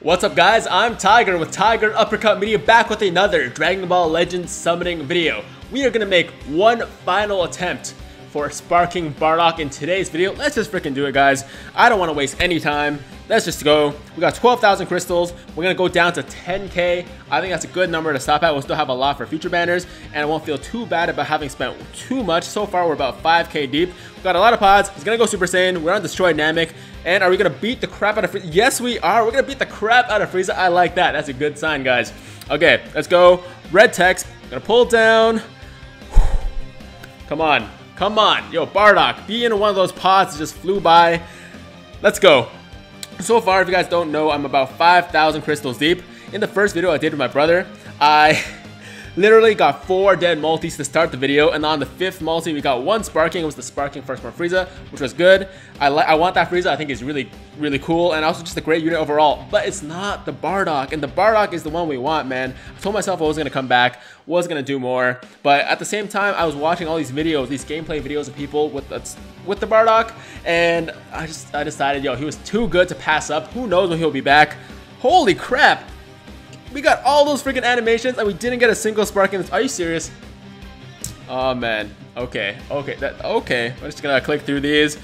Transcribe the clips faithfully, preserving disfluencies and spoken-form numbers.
What's up guys, I'm Tiger with Tiger Uppercut Media, back with another Dragon Ball Legends summoning video. We are going to make one final attempt for sparking Bardock in today's video. Let's just freaking do it guys. I don't want to waste any time. Let's just go. We got twelve thousand crystals. We're going to go down to ten K. I think that's a good number to stop at. We'll still have a lot for future banners, and I won't feel too bad about having spent too much. So far we're about five K deep. We've got a lot of pods. He's going to go Super Saiyan. We're on Destroy Namek. And are we going to beat the crap out of Frieza? Yes, we are. We're going to beat the crap out of Frieza. I like that. That's a good sign, guys. Okay, let's go. Red text. Going to pull down. Come on. Come on. Yo, Bardock, be in one of those pods that just flew by. Let's go. So far, if you guys don't know, I'm about five thousand crystals deep. In the first video I did with my brother, I literally got four dead multis to start the video. And on the fifth multi, we got one sparking. It was the sparking first one Frieza, which was good. I like. I want that Frieza. I think it's really, really cool. And also just a great unit overall. But it's not the Bardock. And the Bardock is the one we want, man. I told myself I was going to come back, was going to do more. But at the same time, I was watching all these videos, these gameplay videos of people with the, with the Bardock. And I just I decided, yo, he was too good to pass up. Who knows when he'll be back. Holy crap. We got all those freaking animations and we didn't get a single spark in this. Are you serious? Oh man. Okay. Okay. That. Okay. I'm just gonna click through these.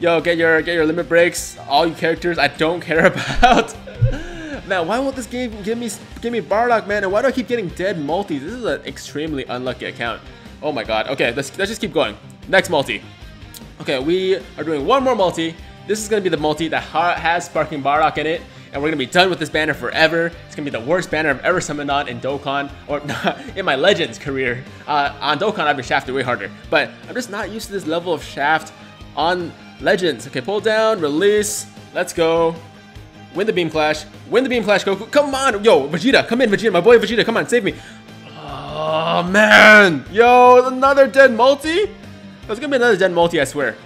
Yo, get your get your limit breaks. All you characters I don't care about. Man, why won't this game give me give me Bardock, man? And why do I keep getting dead multis? This is an extremely unlucky account. Oh my god. Okay. Let's let's just keep going. Next multi. Okay. We are doing one more multi. This is gonna be the multi that ha has sparking Bardock in it. And we're going to be done with this banner forever. It's going to be the worst banner I've ever summoned on in Dokkan, or in my Legends career. Uh, on Dokkan, I've been shafted way harder. But I'm just not used to this level of shaft on Legends. Okay, pull down, release. Let's go. Win the beam clash. Win the beam clash, Goku. Come on. Yo, Vegeta. Come in, Vegeta. My boy Vegeta. Come on, save me. Oh, man. Yo, another dead multi? There's going to be another dead multi, I swear.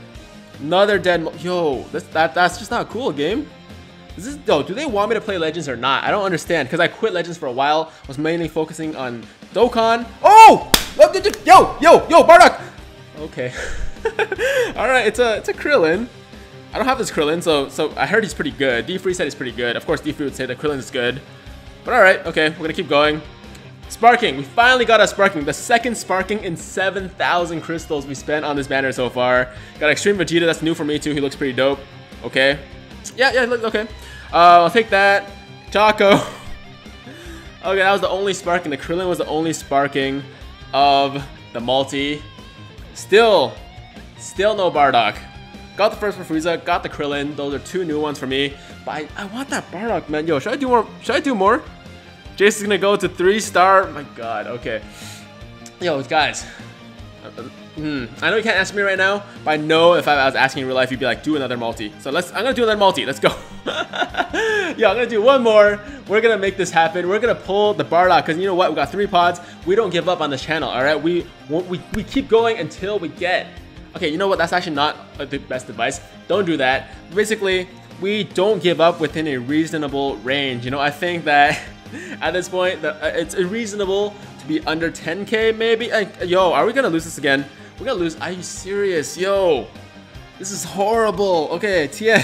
Another dead multi. Yo, that's, that, that's just not cool, game. Is this, yo, do they want me to play Legends or not? I don't understand, because I quit Legends for a while. I was mainly focusing on Dokkan. Oh! Yo, yo, yo, Bardock! Okay. Alright, it's a, it's a Krillin. I don't have this Krillin, so so I heard he's pretty good. D-Free said he's pretty good. Of course, D-Free would say that Krillin is good. But alright, okay, we're going to keep going. Sparking. We finally got a Sparking. The second Sparking in seven thousand crystals we spent on this banner so far. Got Extreme Vegeta. That's new for me, too. He looks pretty dope. Okay. Yeah, yeah, look, okay. Uh, I'll take that. Choco. Okay, that was the only sparking. The Krillin was the only sparking of the multi. Still, still no Bardock. Got the first for Frieza, got the Krillin. Those are two new ones for me. But I, I want that Bardock, man. Yo, should I do more? Should I do more? Jason's gonna go to three star. My god, okay. Yo, guys. Hmm. I know you can't answer me right now, but I know if I was asking in real life, you'd be like, do another multi. So let's, I'm gonna do another multi. Let's go. Yo, I'm gonna do one more. We're gonna make this happen. We're gonna pull the Bardock, because you know what? We got three pods. We don't give up on this channel, all right? We, we, we keep going until we get... Okay, you know what? That's actually not the best advice. Don't do that. Basically, we don't give up within a reasonable range. You know, I think that at this point, it's reasonable to be under ten K maybe. Yo, are we gonna lose this again? We're gonna lose. Are you serious? Yo, this is horrible. Okay, Tien.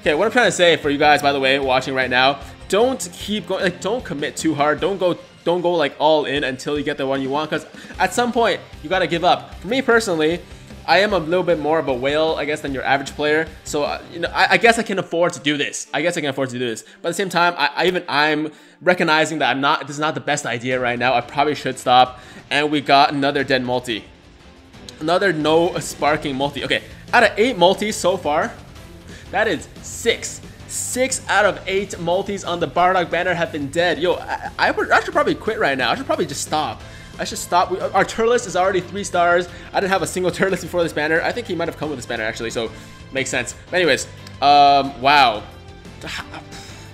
Okay, what I'm trying to say for you guys, by the way, watching right now, don't keep going. Like, don't commit too hard. Don't go. Don't go like all in until you get the one you want. Because at some point, you gotta give up. For me personally, I am a little bit more of a whale, I guess, than your average player. So, uh, you know, I, I guess I can afford to do this. I guess I can afford to do this. But at the same time, I, I even I'm recognizing that I'm not. This is not the best idea right now. I probably should stop. And we got another dead multi. Another no sparking multi. Okay, out of eight multis so far, that is six. Six out of eight multis on the Bardock banner have been dead. Yo, I, I, would, I should probably quit right now. I should probably just stop. I should stop. We, our Turles is already three stars. I didn't have a single Turles before this banner. I think he might have come with this banner actually, so makes sense. But anyways, um, wow.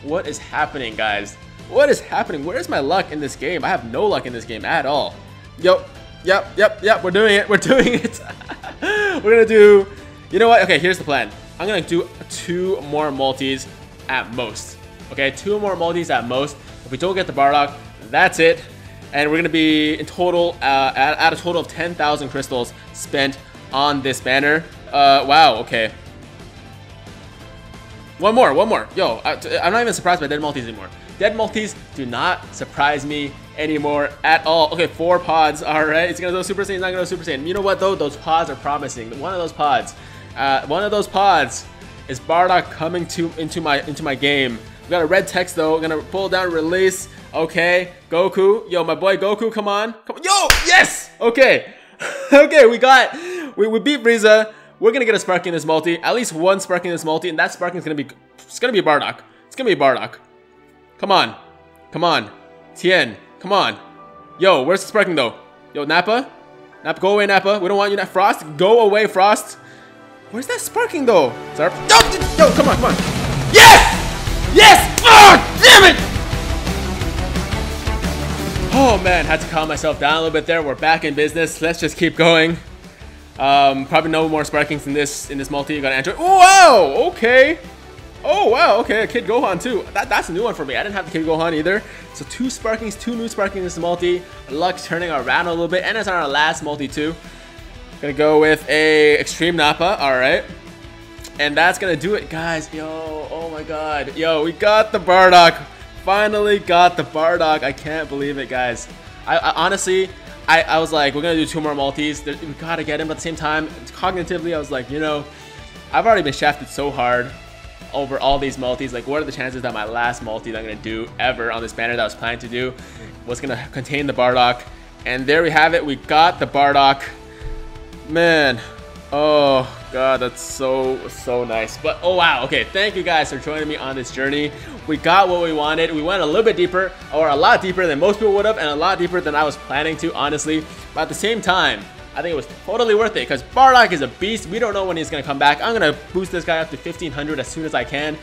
What is happening, guys? What is happening? Where is my luck in this game? I have no luck in this game at all. Yo. Yep, yep, yep, we're doing it, we're doing it. We're gonna do, you know what? Okay, here's the plan. I'm gonna do two more multis at most. Okay, two more multis at most. If we don't get the Bardock, that's it. And we're gonna be in total, uh, at, at a total of ten thousand crystals spent on this banner. Uh, wow, okay. One more, one more. Yo, I, I'm not even surprised by Dead Maltese anymore. Dead Maltese do not surprise me anymore at all. Okay, four pods. All right, it's gonna go Super Saiyan. It's not gonna go Super Saiyan. You know what though? Those pods are promising. One of those pods, uh, one of those pods, is Bardock coming to into my into my game. We got a red text though. We're gonna pull down release. Okay, Goku. Yo, my boy Goku. Come on, come on. Yo, yes. Okay, okay. We got. We we beat Frieza. We're gonna get a Sparking in this multi, at least one Sparking in this multi, and that Sparking is gonna be, it's gonna be Bardock. It's gonna be Bardock. Come on, come on, Tien, come on. Yo, where's the Sparking though? Yo, Nappa, Nappa, go away, Nappa. We don't want you, Nappa. Frost, go away, Frost. Where's that Sparking though? Sorry. Yo, yo, come on, come on. Yes, yes. Oh, damn it. Oh man, had to calm myself down a little bit there. We're back in business. Let's just keep going. Um, probably no more Sparkings in this in this multi. You gotta enter. Wow. Okay. Oh wow. Okay. Kid Gohan too. That that's a new one for me. I didn't have the Kid Gohan either. So two Sparkings, two new Sparkings in this multi. Luck's turning around a little bit, and it's on our last multi too. Gonna go with a Extreme Nappa. All right. And that's gonna do it, guys. Yo. Oh my God. Yo. We got the Bardock. Finally got the Bardock. I can't believe it, guys. I, I honestly. I, I was like, we're gonna do two more multis. There, we gotta get him. But at the same time, cognitively, I was like, you know, I've already been shafted so hard over all these multis. Like, what are the chances that my last multi that I'm gonna do ever on this banner that I was planning to do was gonna contain the Bardock? And there we have it. We got the Bardock. Man, oh God, that's so so nice. But oh wow, okay. Thank you guys for joining me on this journey. We got what we wanted. We went a little bit deeper, or a lot deeper than most people would have, and a lot deeper than I was planning to, honestly. But at the same time, I think it was totally worth it, because Bardock is a beast. We don't know when he's going to come back. I'm going to boost this guy up to fifteen hundred as soon as I can.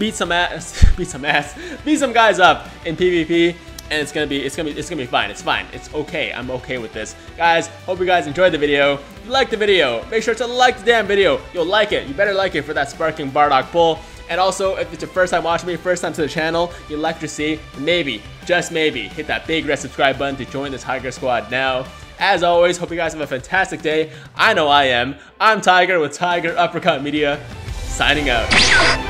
Beat some ass, beat some ass, beat some guys up in PvP, and it's going to be, it's going to be, it's going to be fine. It's fine. It's okay. I'm okay with this. Guys, hope you guys enjoyed the video. If you liked the video, make sure to like the damn video. You'll like it. You better like it for that Sparking Bardock pull. And also, if it's your first time watching me, first time to the channel, you'd like to see, maybe, just maybe, hit that big red subscribe button to join the Tiger Squad now. As always, hope you guys have a fantastic day. I know I am. I'm Tiger with Tiger Uppercut Media, signing out.